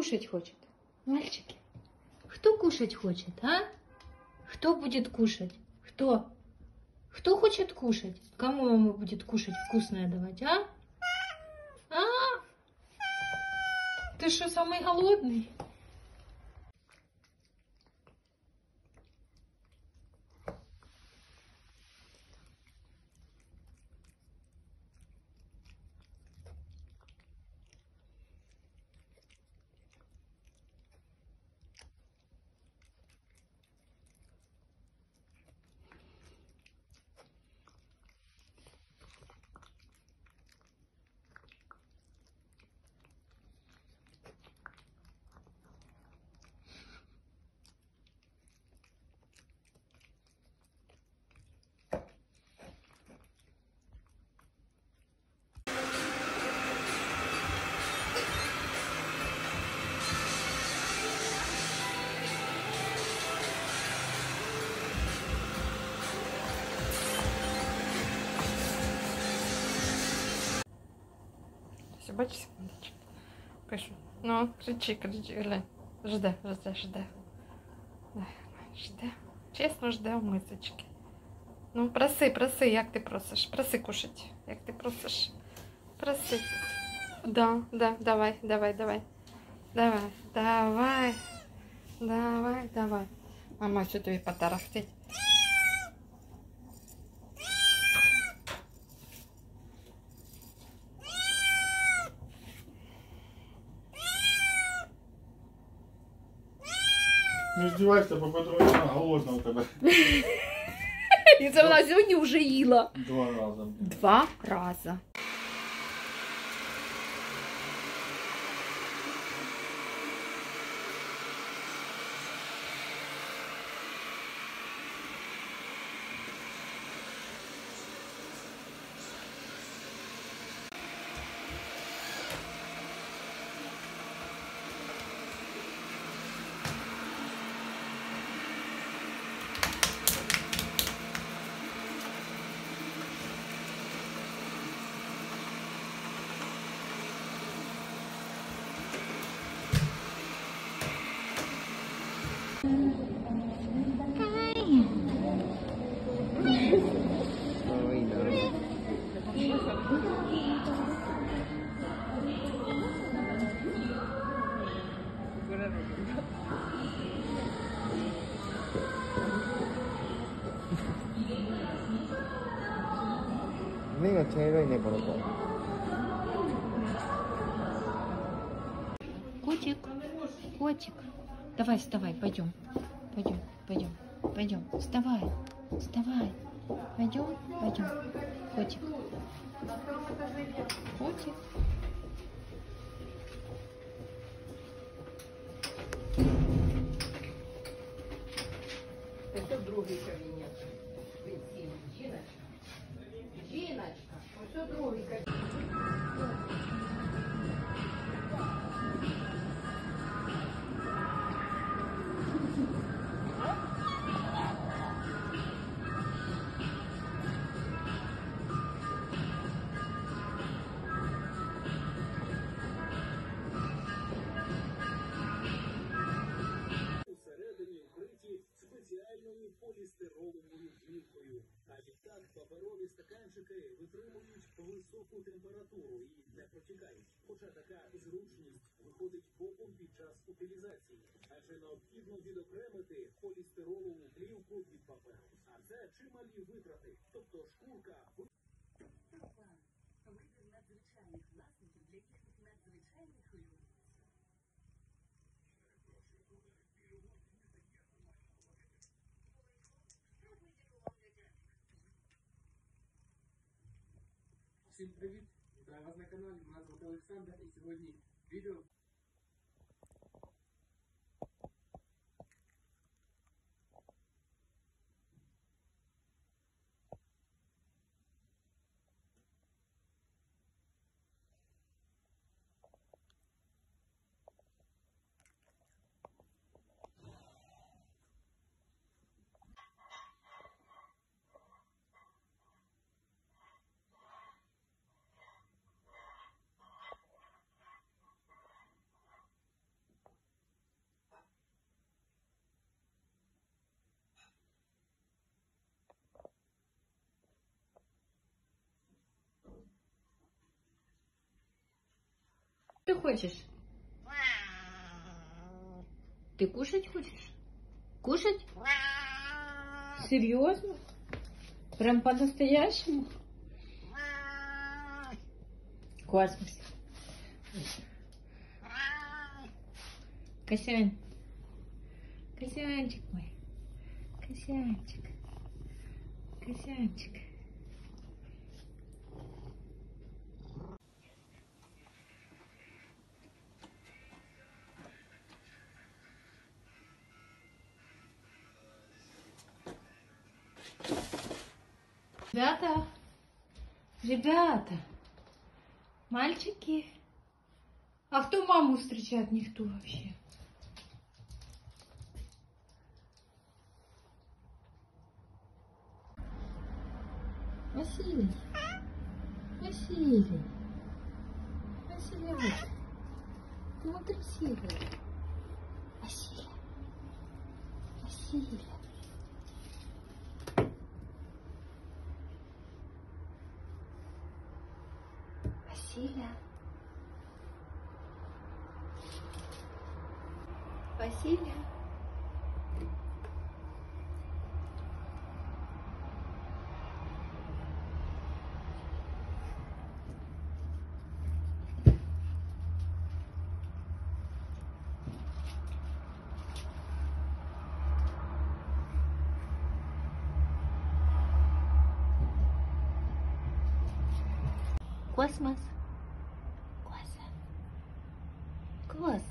кушать хочет? Мальчики, кто кушать хочет, а? Кто будет кушать? Кто? Кто хочет кушать? Кому мама будет кушать вкусное давать, а? А? Ты что, самый голодный? Собачий сандвич. Кашу. Ну, кричи, кричи, глянь. Жда, жда, жда. Да, жда. Чесно ждав мисочки. Ну, проси, проси, як ти просиш. Проси кушать, як ти просиш. Проси. Да, да, давай, давай, давай. Давай, давай. Давай, давай. Мама, що тобі потарахтить? Не издевайся, попаду на голодного тебя. И за мной сегодня уже ела. Два раза. Два раза. Мега чайрой не было. Котик, котик, давай вставай, пойдем, пойдем, пойдем, пойдем, вставай, вставай, пойдем, пойдем, котик, котик. Это другой кабинет. Жіночка. Жіночка. Ось другий кабінет. Витримують високу температуру і не протікають. Хоча така зручність виходить боком під час утилізації, адже необхідно відокремити полістиролову плівку від паперу. А це чималі витрати, тобто шкурка... Вибір надзвичайних власників для їхніх надзвичайних хвилювань. Всем привет! Здравствуйте, вас на канале, меня зовут Александр, и сегодня видео... ты хочешь? Ты кушать хочешь? Кушать? Серьезно? Прям по-настоящему? Космос. Косян. Косянчик мой. Косянчик. Косянчик. Ребята, ребята, мальчики, а кто маму встречает? Никто вообще. Василий, Василий, Василий, ты вот красивый. Василий, Василий. Василия. Василия. Космос. Класс.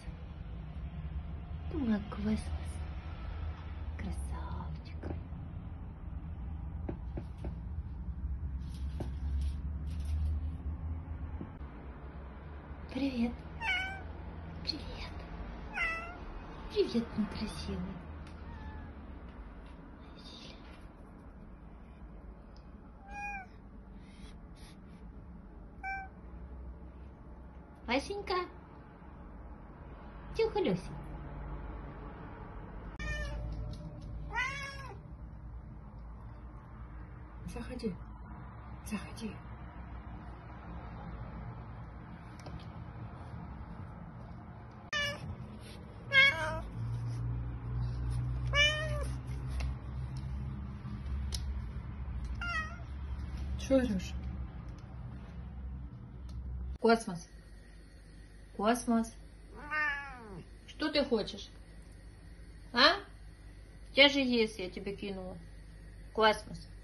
Ты мой космос. Красавчик. Привет. Привет. Привет, мой красивый. Васенька. Тихо, Лёся. Заходи. Заходи. Чё орёшь? Космос. Космос. Что ты хочешь? А? У тебя же есть, я тебе кинула. Космос.